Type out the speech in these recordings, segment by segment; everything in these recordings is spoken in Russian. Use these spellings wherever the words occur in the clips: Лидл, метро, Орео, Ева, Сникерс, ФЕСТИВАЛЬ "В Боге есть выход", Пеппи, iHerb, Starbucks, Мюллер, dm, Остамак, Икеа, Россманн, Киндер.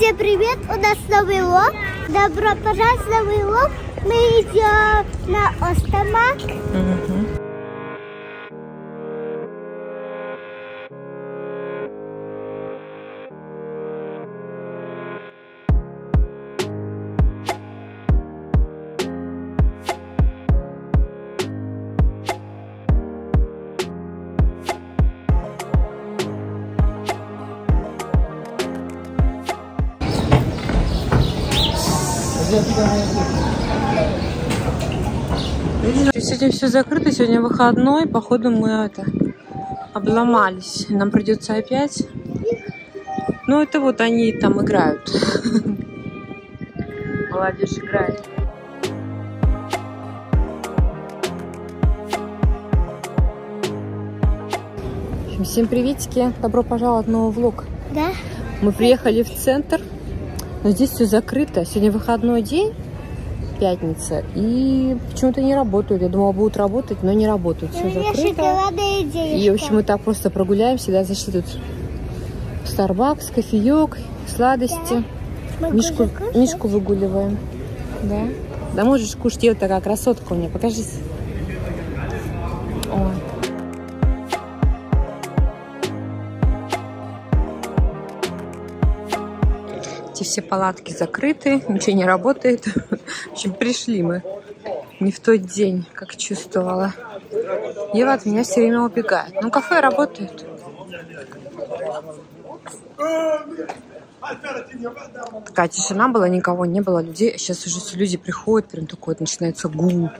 Всем привет, у нас новый влог. Добро пожаловать в новый влог. Мы идем на Остамак. Сегодня все закрыто, сегодня выходной, походу мы обломались, нам придется опять. Ну это вот они там играют. Молодежь играет. Всем приветики, добро пожаловать в новый влог. Да. Мы приехали в центр, но здесь все закрыто, сегодня выходной день. Пятница, и почему-то не работают. Я думала, будут работать, но не работают. Все закрыто. И в общем, мы так просто прогуляемся, да, зашли тут в Starbucks, кофеек, сладости. Да. Мишку выгуливаем. Да. Да можешь кушать, я вот такая красотка у меня. Покажись. Ой. Все палатки закрыты, ничего не работает. В общем, пришли мы не в тот день, как чувствовала. Ева от меня все время убегает. Ну, кафе работает. Такая тишина была, никого не было, людей. Сейчас уже все люди приходят, прям такое вот начинается гул.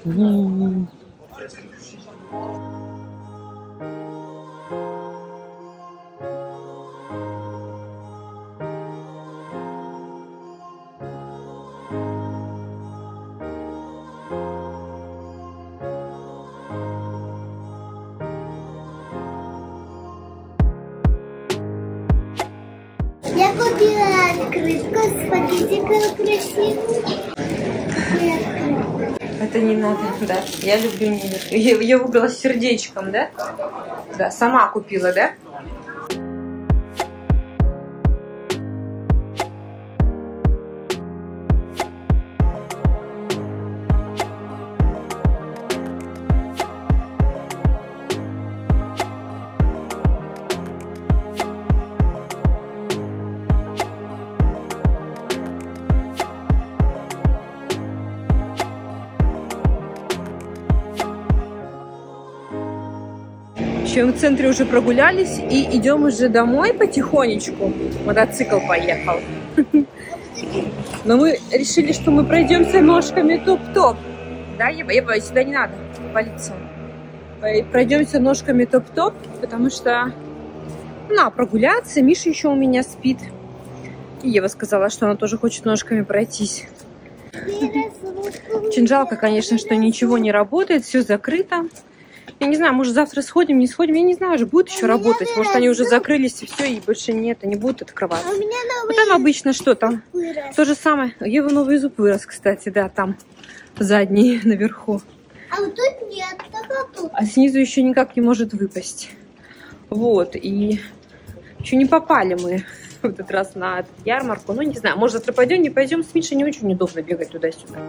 Я купила открытку с пакетиком красивую. Это не надо, да. Я люблю Мюллер. Я выбрала с сердечком, да? Да, сама купила, да? В центре уже прогулялись и идем уже домой потихонечку. Мотоцикл поехал. Но мы решили, что мы пройдемся ножками топ-топ. Да, Ева, сюда не надо валиться. Пройдемся ножками топ-топ, потому что прогуляться. Миша еще у меня спит. И Ева сказала, что она тоже хочет ножками пройтись. Очень жалко, конечно, что ничего не работает, все закрыто. Я не знаю, может завтра сходим, не сходим. Я не знаю, уже будет еще работать. Может они уже закрылись и все, и больше нет, они будут открываться. Вот там обычно что там? То же самое. Ева новый зуб вырос, кстати, да, там задний наверху. А вот тут нет, так вот. А снизу еще никак не может выпасть. Вот, и еще не попали мы в этот раз на ярмарку. Ну, не знаю, может завтра пойдем, не пойдем. С Мишей не очень удобно бегать туда-сюда.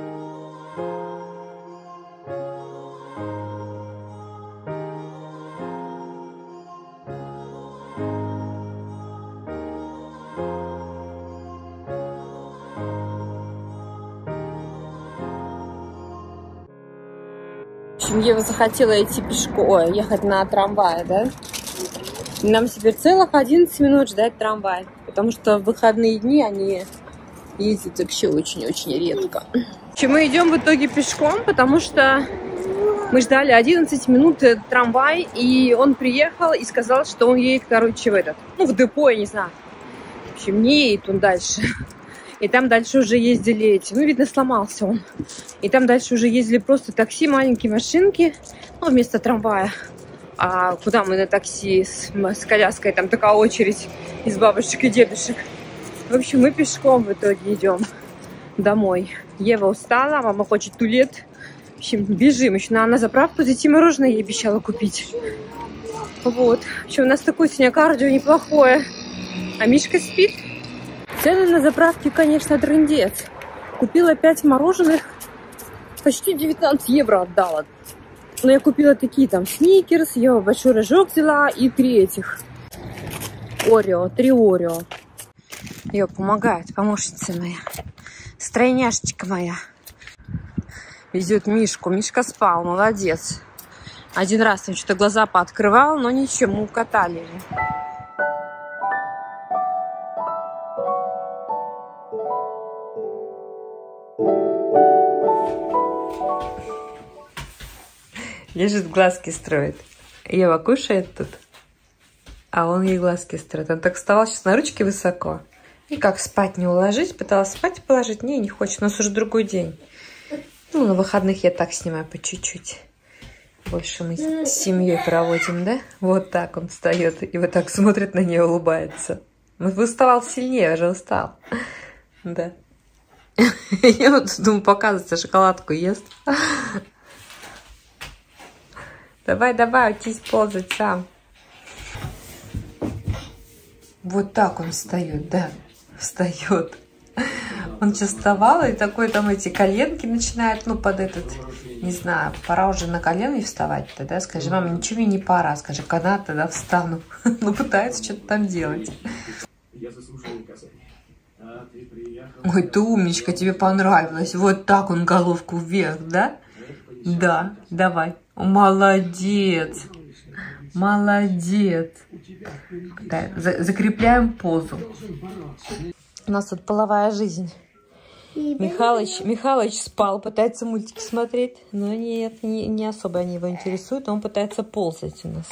Ева захотела идти пешком, ехать на трамвае, да? Нам теперь целых 11 минут ждать трамвай, потому что в выходные дни они ездят вообще очень-очень редко. Мы идем в итоге пешком, потому что мы ждали 11 минут трамвай, и он приехал и сказал, что он едет, короче, в депо, я не знаю. В общем, не едет он дальше. И там дальше уже ездили эти. Ну, видно, сломался он. И там дальше уже ездили просто такси, маленькие машинки. Ну, вместо трамвая. А куда мы на такси с коляской? Там такая очередь из бабушек и дедушек. В общем, мы пешком в итоге идем домой. Ева устала, мама хочет тулет. В общем, бежим. Еще надо на заправку зайти, мороженое ей обещала купить. Вот. В общем, у нас такое сегодня кардио неплохое. А Мишка спит. Цены на заправке, конечно, трындец. Купила 5 мороженых, почти 19 евро отдала. Но я купила такие там сникерс, я большой рожок взяла и 3 этих. Орео, 3 Орео. Ее помогает, помощница моя. Стройняшечка моя. Везет Мишку. Мишка спал, молодец. Один раз он что-то глаза пооткрывал, но ничего, мы укатали. Лежит, глазки строит. Ева кушает тут, а он ей глазки строит. Он так вставал сейчас на ручке высоко. И как спать не уложить, пыталась спать положить. Не хочет, у нас уже другой день. Ну, на выходных я так снимаю по чуть-чуть. Больше мы с семьей проводим, да? Вот так он встает и вот так смотрит на нее, улыбается. Он выставал сильнее, уже устал. Да. Я вот думаю, показывается, шоколадку ест. Давай, давай, учись ползать сам. Вот так он встает, да, встает. Он сейчас вставал, и такой там эти коленки начинают, ну, под этот, не знаю, пора уже на колени вставать-то, да? Скажи, мама, ничего мне не пора, скажи, когда тогда встану? Ну, пытается что-то там делать. Ой, ты умничка, тебе понравилось. Вот так он головку вверх, да? Да, давай. Молодец. Молодец. Да, закрепляем позу. У нас тут половая жизнь. Михалыч спал, пытается мультики смотреть, но нет, не особо они его интересуют. Он пытается ползать у нас.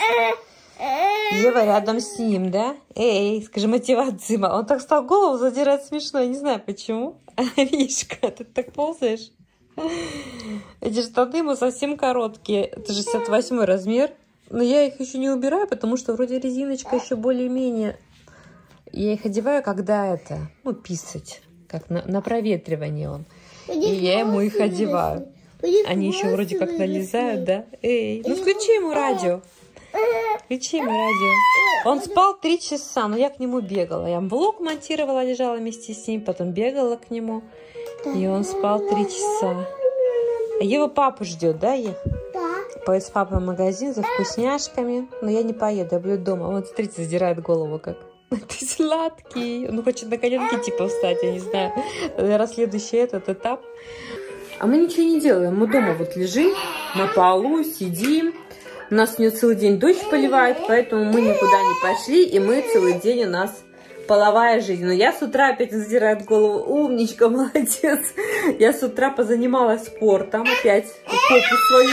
Ева рядом с ним, да? Эй, скажи, мотивации. Он так стал голову задирать, смешно, я не знаю почему. Мишка, ты так ползаешь? Эти штаны ему совсем короткие. Это 68 размер. Но я их еще не убираю, потому что вроде резиночка еще более-менее. Я их одеваю, когда это, ну, писать, как на проветривание он. И я ему их одеваю. Они еще вроде как налезают, да? Эй, ну включи ему радио. Включи ему радио. Он спал 3 часа, но я к нему бегала. Я блог монтировала, лежала вместе с ним, потом бегала к нему. И он спал 3 часа. Ева папу ждет, да, Ева? Поеду с папой в магазин за вкусняшками. Но я не поеду, я буду дома. Вот, смотрите, задирает голову как. Ты сладкий. Ну, хочет на коленки типа встать, я не знаю. Раз следующий этот этап. А мы ничего не делаем. Мы дома вот лежим, на полу, сидим. У нас у нее целый день дождь поливает, поэтому мы никуда не пошли. И мы целый день, у нас половая жизнь. Но я с утра опять задирает голову. Умничка, молодец. Я с утра позанималась спортом. Опять попу свою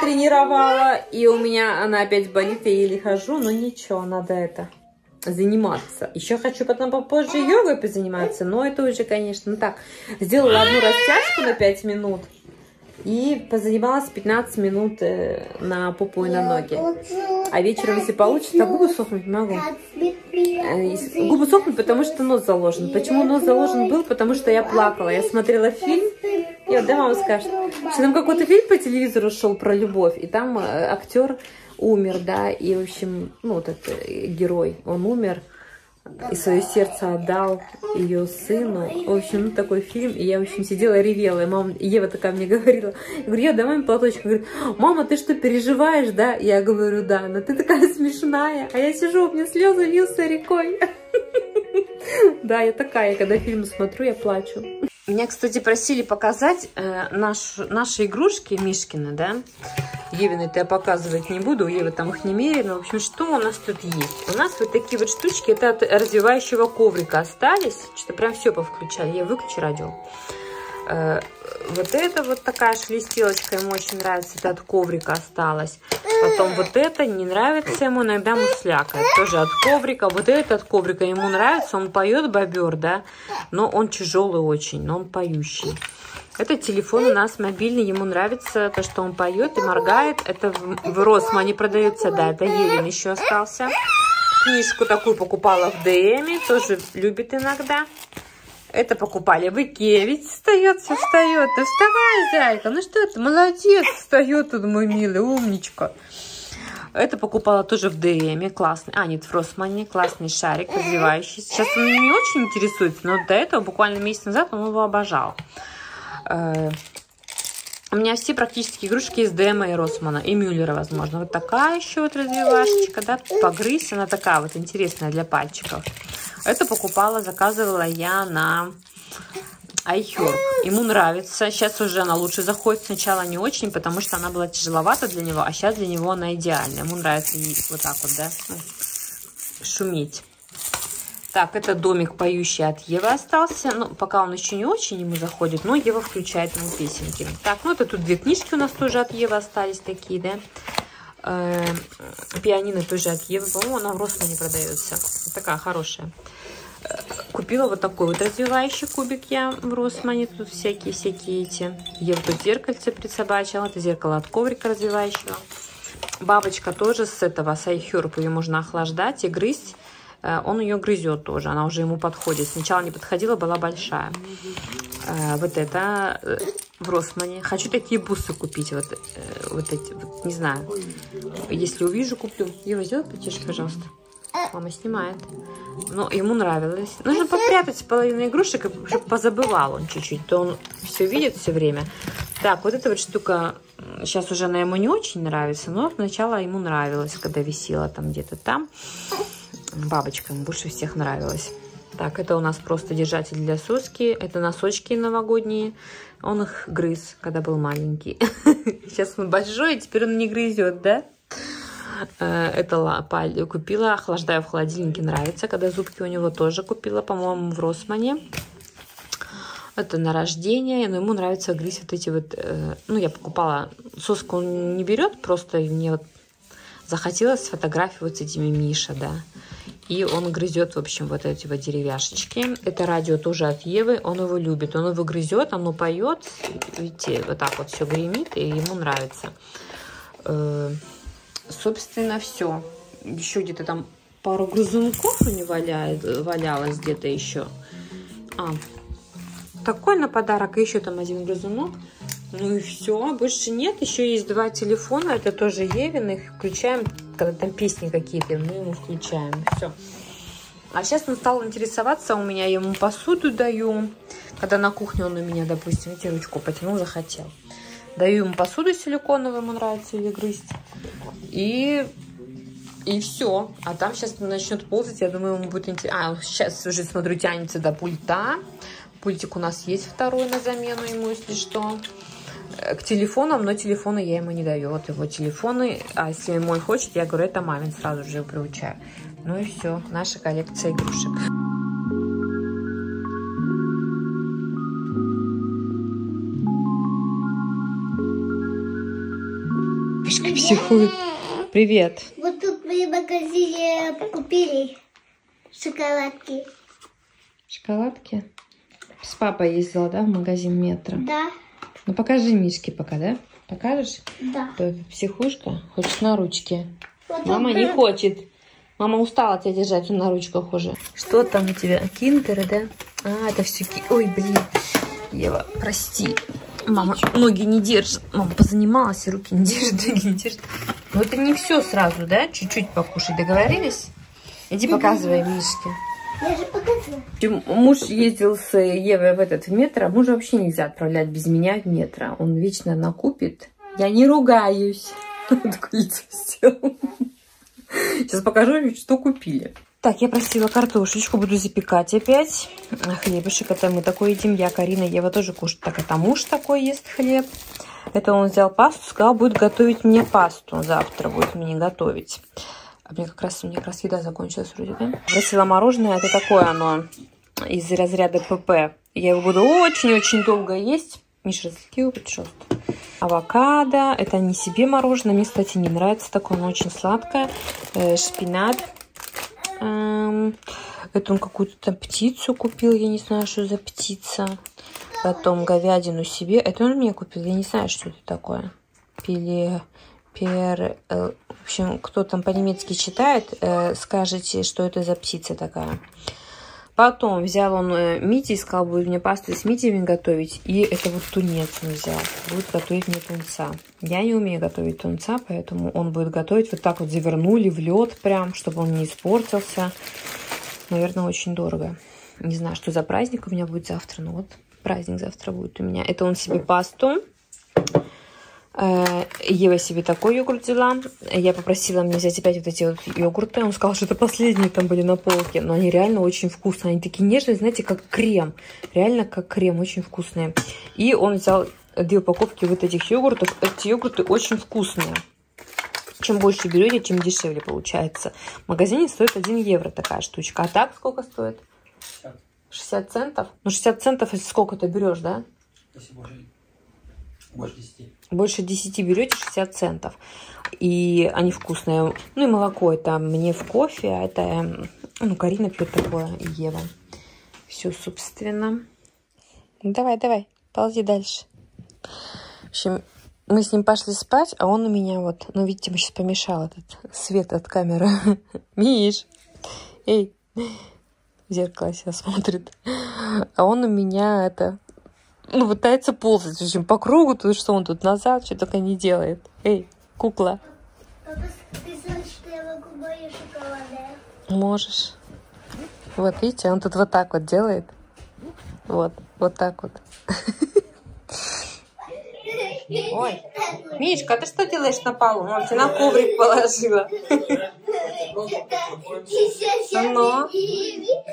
тренировала, и у меня она опять болит, я еле хожу, но ничего, надо это, заниматься. Еще хочу потом попозже йогой позаниматься, но это уже, конечно, так. Сделала одну растяжку на 5 минут и позанималась 15 минут на попу и на ноги. А вечером, если получится, губы сохнуть могу. Губы сохнут, потому что нос заложен. Почему нос заложен был? Потому что я плакала. Я смотрела фильм. И вот, да, мама скажет, что там какой-то фильм по телевизору шел про любовь, и там актер умер, да, и, в общем, ну, вот этот герой, он умер, и свое сердце отдал ее сыну. В общем, ну, такой фильм, и я, в общем, сидела и ревела, и мама, Ева такая мне говорила, я говорю, я давай мне платочек, говорю, мама, ты что, переживаешь, да? Я говорю, да, но ты такая смешная, а я сижу, у меня слезы льются рекой. Да, я такая, когда фильм смотрю, я плачу. Меня, кстати, просили показать наши игрушки Мишкины, да? Евины-то я показывать не буду, у Евы там их немерено. В общем, что у нас тут есть? У нас вот такие вот штучки, это от развивающего коврика остались. Что-то прям все повключали, я выключу радио. Вот это вот такая шелестелочка, ему очень нравится, это от коврика осталось. Потом вот это не нравится ему, иногда муслякает, тоже от коврика. Вот это от коврика ему нравится, он поет, бобер, да, но он тяжелый очень, но он поющий. Это телефон у нас мобильный, ему нравится то, что он поет и моргает. Это в Россманне продается, да, это Евин еще остался. Книжку такую покупала в dm, тоже любит иногда. Это покупали в Икеа, ведь встает, все встает. Да вставай, зайка, ну что ты, молодец, встает, мой милый, умничка. Это покупала тоже в dm, классный, нет, в Россманне, классный шарик, развивающийся. Сейчас он не очень интересуется, но до этого, буквально месяц назад, он его обожал. У меня все практически игрушки из dm и Россмана, и Мюллера, возможно. Вот такая еще вот развивашечка, да, погрызь, она такая вот интересная для пальчиков. Это покупала, заказывала я на iHerb. Ему нравится, сейчас уже она лучше заходит, сначала не очень, потому что она была тяжеловата для него, а сейчас для него она идеальна. Ему нравится вот так вот, да, шуметь. Так, это домик поющий от Евы остался. Ну, пока он еще не очень ему заходит, но Ева включает ему песенки. Так, ну это тут две книжки у нас тоже от Евы остались такие, да. Пианино тоже от Евы. По-моему, она в Россмане продается. Такая хорошая. Купила вот такой вот развивающий кубик я в Россмане. Тут всякие-всякие эти. Ева тут зеркальце присобачила. Это зеркало от коврика развивающего. Бабочка тоже с этого, с iHerb. Ее можно охлаждать и грызть. Он ее грызет тоже, она уже ему подходит. Сначала не подходила, была большая. Вот это в Россмане. Хочу такие бусы купить, вот эти, вот, не знаю. Если увижу, куплю. Ева, сделай потише, пожалуйста. Мама снимает. Но ему нравилось. Нужно попрятать половину игрушек, чтобы позабывал он чуть-чуть. То он все видит все время. Так, вот эта вот штука, сейчас уже она ему не очень нравится, но сначала ему нравилось, когда висела там где-то там. Бабочка ему больше всех нравилась. Так, это у нас просто держатель для соски. Это носочки новогодние. Он их грыз, когда был маленький. Сейчас он большой, теперь он не грызет, да? Это лапа купила, охлаждаю в холодильнике, нравится. Когда зубки у него тоже купила, по-моему, в Россмане. Это на рождение, но ему нравится грызть вот эти вот... Ну, я покупала, соску он не берет, просто мне вот захотелось фотографию вот с этими Миша, да. И он грызет, в общем, вот эти вот деревяшечки. Это радио тоже от Евы. Он его любит. Он его грызет, оно поет. Видите, вот так вот все гремит, и ему нравится. Собственно, все. Еще где-то там пару грызунков у него валялось где-то еще. Такой на подарок. И еще там один грызунок. Ну и все, больше нет. Еще есть два телефона, это тоже Евин. Их включаем, когда там песни какие-то, мы ему включаем. Все. А сейчас он стал интересоваться, у меня ему посуду даю. Когда на кухне он у меня, допустим, эти ручку потянул, захотел. Даю ему посуду силиконовую, ему нравится ее грызть. И все. А там сейчас начнет ползать, я думаю, ему будет интересно. Сейчас уже, смотрю, тянется до пульта. Пультик у нас есть второй на замену ему, если что. К телефонам, но телефоны я ему не даю. Вот его телефоны. А если мой хочет, я говорю, это мамин, сразу же приучаю. Ну и все, наша коллекция игрушек. Пашка психует. Привет. Вот тут мы в магазине купили шоколадки. Шоколадки? С папой ездила, да, в магазин метро? Да. Ну, покажи Мишке пока, да? Покажешь? Да. Ты психушка, хочешь на ручке. Вот мама не хочет. Мама устала тебя держать, он на ручках уже. Что там у тебя? Киндеры, да? Это все... Ой, блин. Ева, прости. Мама ноги не держит. Мама позанималась, и руки не держит, ноги не держит. Но это не все сразу, да? Чуть-чуть покушать. Договорились? Иди показывай Мишке. Я же показываю. Муж ездил с Евой в метро. Мужа вообще нельзя отправлять без меня в метро. Он вечно накупит. Я не ругаюсь. Сейчас покажу, что купили. Так, я просила картошечку. Буду запекать опять. Хлебушек. Это мы такой едим. Я, Карина, Ева тоже кушает. Так, это муж такой ест хлеб. Это он взял пасту. Сказал, будет готовить мне пасту. Завтра будет мне готовить. Мне как раз еда закончилась вроде, да? Просила мороженое, это такое оно из разряда ПП. Я его буду очень-очень долго есть. Миша, разлики его, пожалуйста. Авокадо, это не себе мороженое. Мне, кстати, не нравится такое, оно очень сладкое. Шпинат. Это он какую-то там птицу купил, я не знаю, что за птица. Потом говядину себе. Это он мне купил, я не знаю, что это такое. В общем, кто там по-немецки читает, скажите, что это за птица такая. Потом взял он мити и сказал, будет мне пасту с митиями готовить. И это вот тунец он взял. Будет готовить мне тунца. Я не умею готовить тунца, поэтому он будет готовить. Вот так вот завернули в лед прям, чтобы он не испортился. Наверное, очень дорого. Не знаю, что за праздник у меня будет завтра, но вот праздник завтра будет у меня. Это он себе пасту. Ева себе такой йогурт взяла. Я попросила мне взять опять вот эти вот йогурты. Он сказал, что это последние там были на полке. Но они реально очень вкусные. Они такие нежные, знаете, как крем. Реально как крем, очень вкусные. И он взял две упаковки вот этих йогуртов. Эти йогурты очень вкусные. Чем больше берете, тем дешевле получается. В магазине стоит 1 евро такая штучка. А так сколько стоит? 60 центов? Ну 60 центов, если сколько ты берешь, да? Больше 10. Больше 10 берете, 60 центов. И они вкусные. Ну и молоко это мне в кофе, а это, ну, Карина пьет такое, Ева. Все, собственно. Давай, давай, ползи дальше. В общем, мы с ним пошли спать, а он у меня вот, ну, видите, ему сейчас помешал этот свет от камеры. Миш, эй, в зеркало себя смотрит. А он у меня это... Ну, пытается ползать, в общем, по кругу, то что он тут назад, что только не делает. Эй, кукла. Папа, ты знаешь, что я могу бои шоколада? Можешь. Вот, видите, он тут вот так вот делает. Вот, вот так вот. Ой, Мишка, ты что делаешь на полу? Мама тебя на коврик положила. Но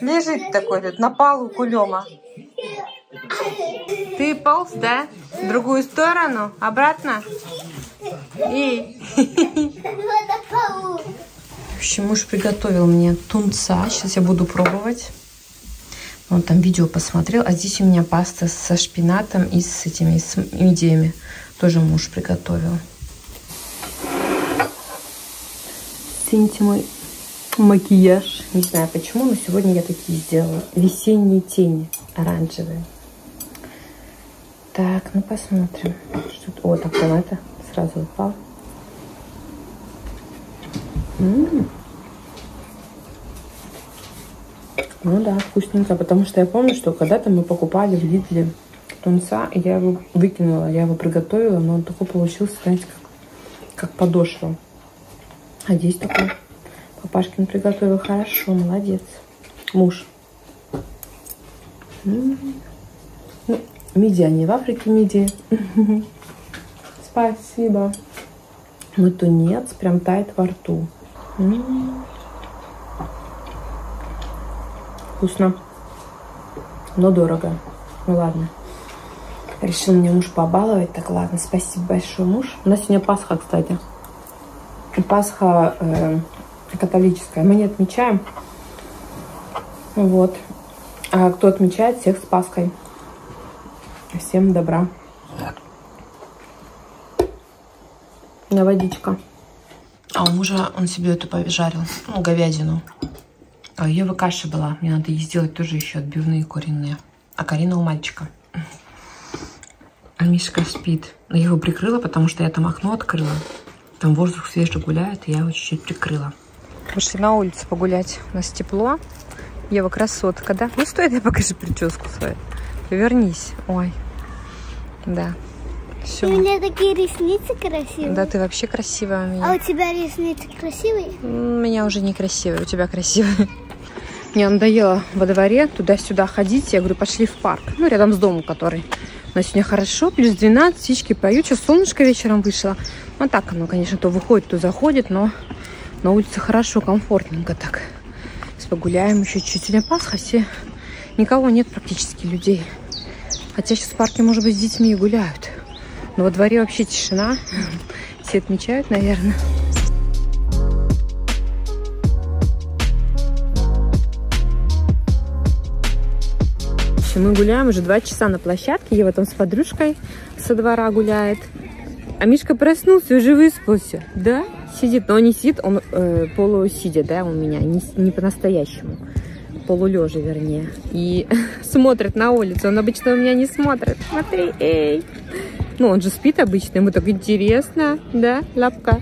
лежит такой, вот, на полу кулема. Ты полз, да? В другую сторону? Обратно? И... В общем, муж приготовил мне тунца. Сейчас я буду пробовать. Он там видео посмотрел. А здесь у меня паста со шпинатом и с этими с мидиями. Тоже муж приготовил. Цените мой макияж. Не знаю почему, но сегодня я такие сделала. Весенние тени оранжевые. Так, ну посмотрим. Что-то... О, так там это сразу упал. Ну да, вкусненько. Потому что я помню, что когда-то мы покупали в Лидле тунца, и я его выкинула, я его приготовила, но он такой получился, знаете, как подошва. А здесь такой папашкин приготовил. Хорошо, молодец. Муж. Мидии, они в Африке мидии. Спасибо. Но тунец прям тает во рту. Вкусно. Но дорого. Ну ладно. Решил мне муж побаловать. Так, ладно, спасибо большое, муж. У нас сегодня Пасха, кстати. Пасха католическая. Мы не отмечаем. Вот. А кто отмечает, всех с Пасхой. Всем добра. На водичка. А у мужа он себе эту пожарил. Ну, говядину. А у Евы каша была. Мне надо ей сделать тоже еще отбивные куриные. А Карина у мальчика. А Мишка спит. Но я его прикрыла, потому что я там окно открыла. Там воздух свежий гуляет, и я его чуть-чуть прикрыла. Пошли на улицу погулять. У нас тепло. Ева красотка, да? Ну, стой, я покажу прическу свою. Вернись. Ой. Да. Все. У меня такие ресницы красивые. Да, ты вообще красивая у меня. А у тебя ресницы красивые? У меня уже не красивые, у тебя красивые. Мне надоело во дворе туда-сюда ходить. Я говорю, пошли в парк. Ну, рядом с домом, который. Но сегодня хорошо, плюс 12, птички поют. Сейчас солнышко вечером вышло. Ну, так оно, конечно, то выходит, то заходит, но на улице хорошо, комфортненько так. Сейчас погуляем еще чуть-чуть. Сегодня Пасха, все... Никого нет практически людей. Хотя сейчас в парке, может быть, с детьми и гуляют. Но во дворе вообще тишина. Все отмечают, наверное. В общем, мы гуляем уже 2 часа на площадке. Ева там с подружкой со двора гуляет. А Мишка проснулся, уже выспался. Да? Сидит. Но он не сидит, он полусидя, да, у меня. Не по-настоящему. Полулежа, вернее, и смотрит на улицу. Он обычно у меня не смотрит. Смотри, эй. Ну, он же спит обычно, ему так интересно, да, лапка?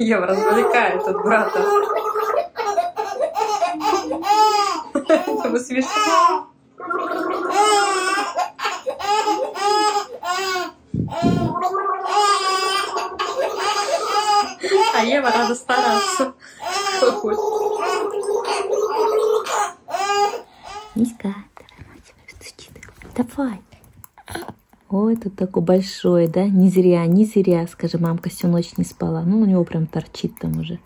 Ева развлекает от брата. Вы смешные. А Ева рада стараться. Кто хочет. Миска, давай, мать, стучи. Давай. Ой, тут такой большой, да? Не зря, не зря. Скажи, мамка всю ночь не спала. Ну, у него прям торчит там уже.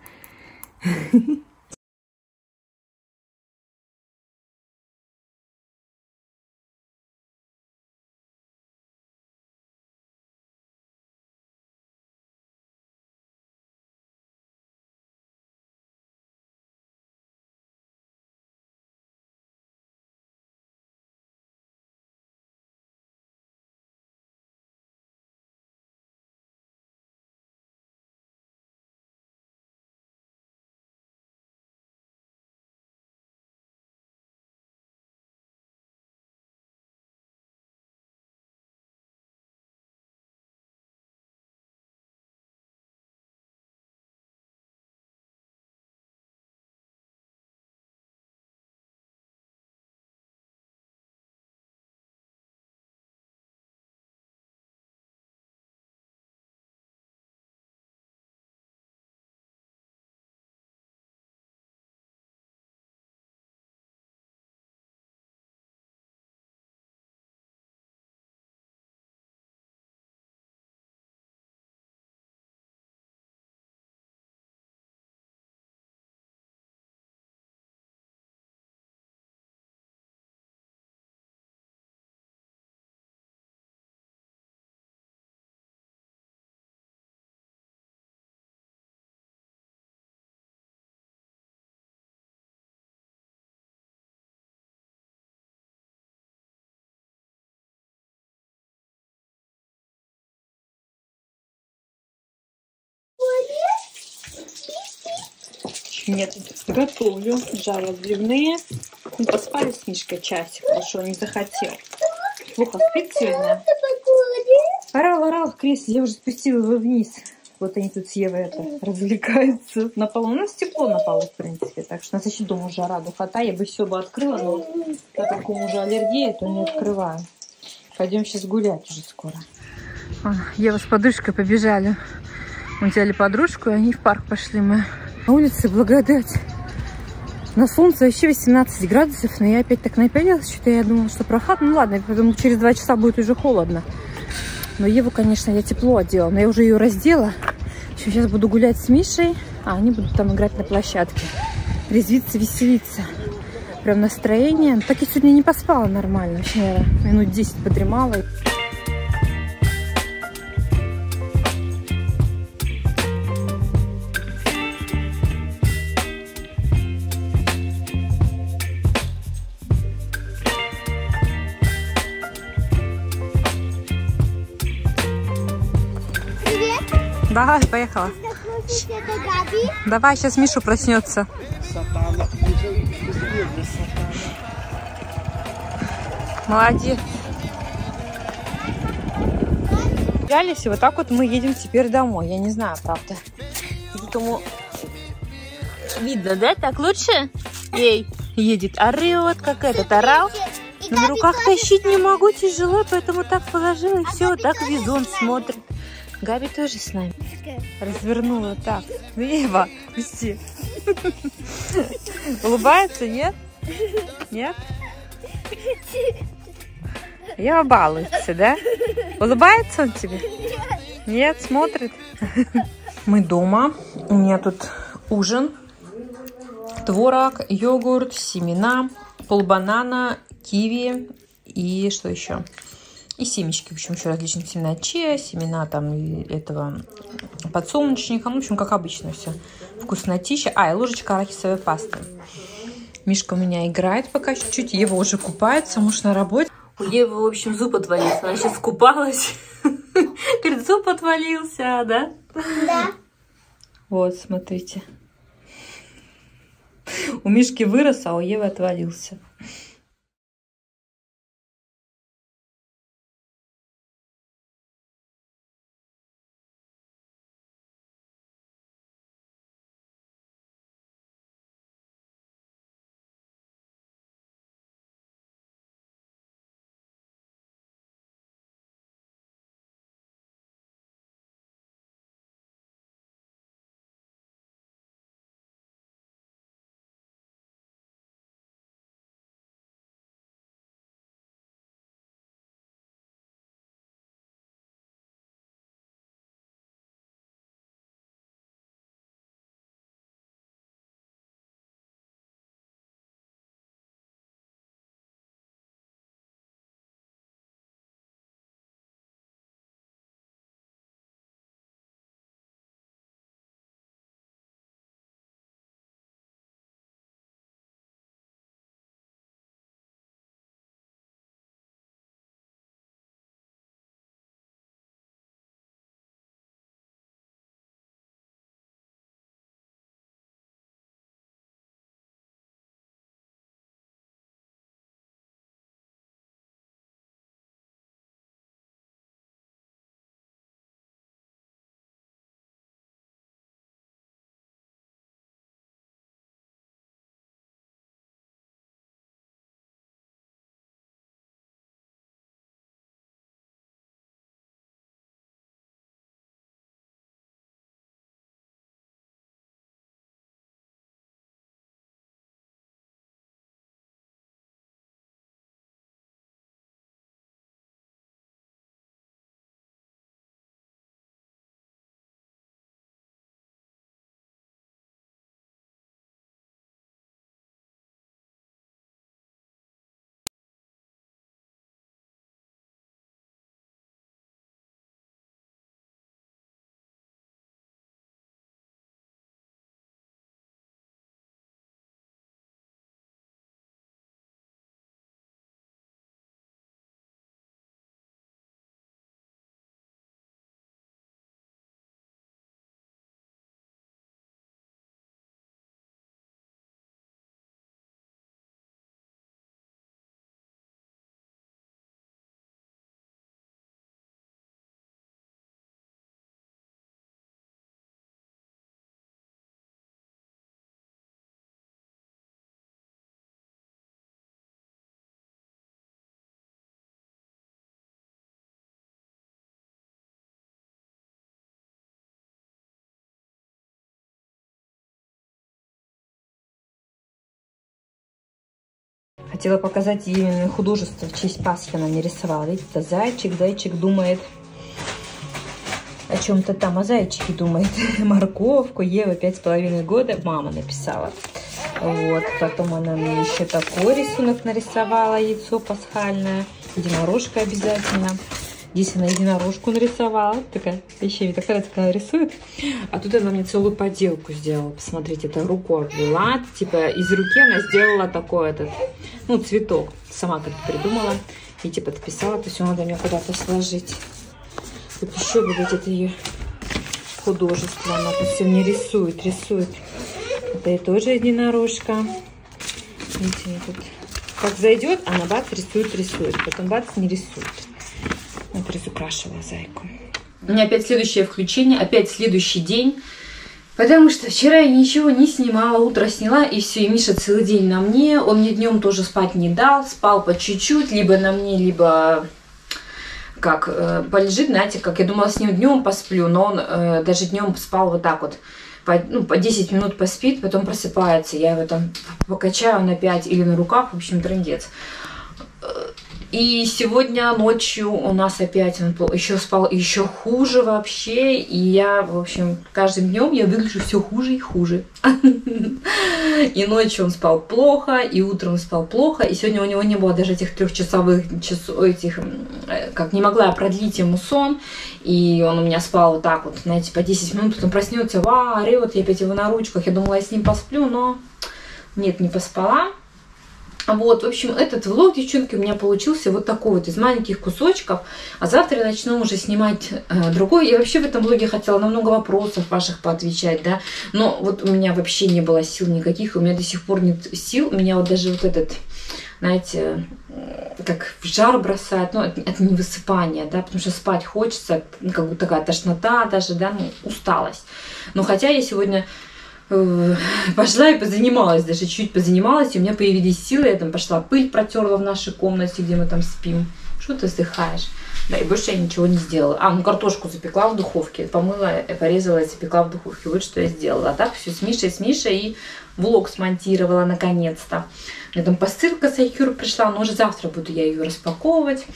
Нет, готовлю, жарю отбивные. Мы поспали с Мишкой часик, потому что он не захотел. Плохо спит сегодня. Орал, Крис, я уже спустила его вниз. Вот они тут с Евой развлекаются на полу. У нас тепло на полу, в принципе, так что у нас еще дома жара, духота. Я бы все бы открыла, но так как у мужа аллергия, то не открываю. Пойдем сейчас гулять уже скоро. Ева с подружкой побежали. Мы взяли подружку, и они в парк пошли мы. На улице благодать. На солнце вообще 18 градусов, но я опять так напялилась, что-то я думала, что прохладно. Ну ладно, я думала, через 2 часа будет уже холодно. Но Еву, конечно, я тепло одела, но я уже ее раздела. Еще сейчас буду гулять с Мишей, а они будут там играть на площадке. Резвиться, веселиться. Прям настроение. Но так я сегодня не поспала нормально. Вообще, наверное, минут 10 подремала. Давай, поехала. Давай, сейчас Мишу проснется. Молодец. Взялись, и вот так вот мы едем теперь домой. Я не знаю, правда. Поэтому видно, да? Так лучше? Ей едет. Орёт, как этот орал. Но на руках тащить не могу, тяжело, поэтому так положила, и все, вот так везун смотрит. Габи тоже с нами. Развернула так. Ева, пусти. Улыбается, нет? Нет? Ева балуется, да? Улыбается он тебе? Нет, смотрит. Мы дома. У меня тут ужин. Творог, йогурт, семена, полбанана, киви и что еще? И семечки, в общем, еще различные семена чиа, семена там этого подсолнечника. Ну, в общем, как обычно все. Вкуснотища. А, и ложечка арахисовой пасты. Мишка у меня играет пока чуть-чуть. Ева уже купается, муж на работе. У Евы, в общем, зуб отвалился. Она сейчас купалась. Говорит, зуб отвалился, да? Да. Вот, смотрите. У Мишки вырос, а у Евы отвалился. Хотела показать именно художество. В честь Пасхи она нарисовала. Видите, это зайчик. Зайчик думает о чем-то там. О зайчике думает. Морковку. Ева 5,5 года. Мама написала. Вот. Потом она мне еще такой рисунок нарисовала. Яйцо пасхальное. Единорожка обязательно. Здесь она единорожку нарисовала. Такая вещами. Так раз она рисует. А тут она мне целую поделку сделала. Посмотрите, это руку обвела. Типа из руки она сделала такой этот, ну, цветок. Сама как-то придумала. И типа подписала. То есть надо мне куда-то сложить. Тут еще будет это ее художество. Она тут все мне рисует, рисует. Это и тоже единорожка. Видите, тут как зайдет, она бац рисует, рисует. Потом бац не рисует. Вот разукрашивала зайку. У меня опять следующее включение, опять следующий день. Потому что вчера я ничего не снимала, утро сняла, и все, и Миша целый день на мне. Он мне днем тоже спать не дал, спал по чуть-чуть, либо на мне, либо как, полежит, знаете, как я думала, с ним днем посплю, но он даже днем спал вот так вот. По 10 минут поспит, потом просыпается, я его там покачаю на 5 или на руках, в общем, трындец. И сегодня ночью у нас опять он еще спал еще хуже вообще. И я, в общем, каждым днем я выгляжу все хуже и хуже. И ночью он спал плохо, и утром он спал плохо. И сегодня у него не было даже этих трехчасовых часов, этих, как не могла я продлить ему сон. И он у меня спал вот так вот, знаете, по 10 минут, потом проснется, ва, орет, я опять его на ручках. Я думала, я с ним посплю, но нет, не поспала. Вот, в общем, этот влог, девчонки, у меня получился вот такой вот, из маленьких кусочков. А завтра я начну уже снимать другой. Я вообще в этом влоге хотела на много вопросов ваших поотвечать, да. Но вот у меня вообще не было сил никаких, у меня до сих пор нет сил. У меня вот даже вот этот, знаете, как в жар бросает, ну, это невысыпание, да, потому что спать хочется, как бы такая тошнота даже, да, ну, усталость. Но хотя я сегодня... пошла и позанималась, даже чуть позанималась, и у меня появились силы, я там пошла, пыль протерла в нашей комнате, где мы там спим. Что ты вздыхаешь? Да, и больше я ничего не сделала. А, ну картошку запекла в духовке, помыла, порезала и запекла в духовке, вот что я сделала. А так все с Мишей, и влог смонтировала наконец-то. У меня там посылка с iHerb пришла, но уже завтра буду я ее распаковывать.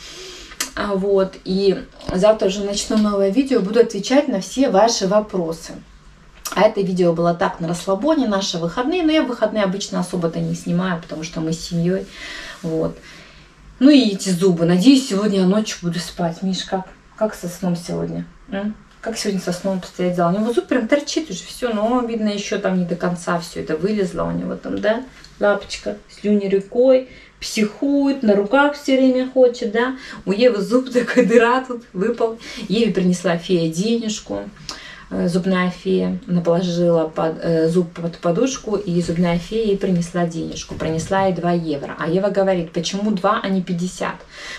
Вот, и завтра уже начну новое видео, буду отвечать на все ваши вопросы. А это видео было так, на расслабоне, наши выходные. Но я в выходные обычно особо-то не снимаю, потому что мы с семьей. Вот. Ну и эти зубы. Надеюсь, сегодня я ночью буду спать. Миш, как со сном сегодня? Как сегодня со сном постоять взял? У него зуб прям торчит уже, все. Но видно, еще там не до конца все это вылезло у него там, да? Лапочка, слюни рекой, психует, на руках все время хочет, да? У Евы зуб такой, дыра тут выпал. Еве принесла фея денежку. Зубная фея, она положила зуб под подушку, и зубная фея ей принесла денежку. Принесла ей 2 евро. А Ева говорит, почему 2, а не 50?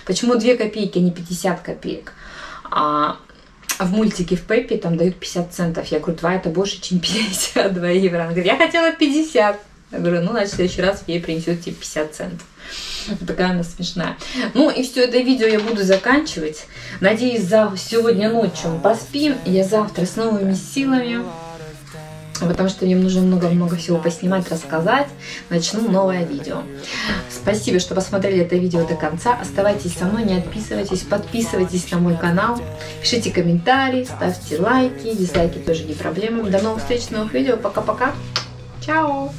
Почему 2 копейки, а не 50 копеек? А в мультике в Пеппи там дают 50 центов. Я говорю, 2 это больше, чем 50, 2 евро. Она говорит, я хотела 50. Я говорю, ну, значит, в следующий раз ей принесет тебе 50 центов. Такая она смешная. Ну, и все это видео я буду заканчивать. Надеюсь, сегодня ночью мы поспим. Я завтра с новыми силами. Потому что мне нужно много-много всего поснимать, рассказать. Начну новое видео. Спасибо, что посмотрели это видео до конца. Оставайтесь со мной, не отписывайтесь. Подписывайтесь на мой канал. Пишите комментарии, ставьте лайки. Дизлайки тоже не проблема. До новых встреч, новых видео. Пока-пока. Чао!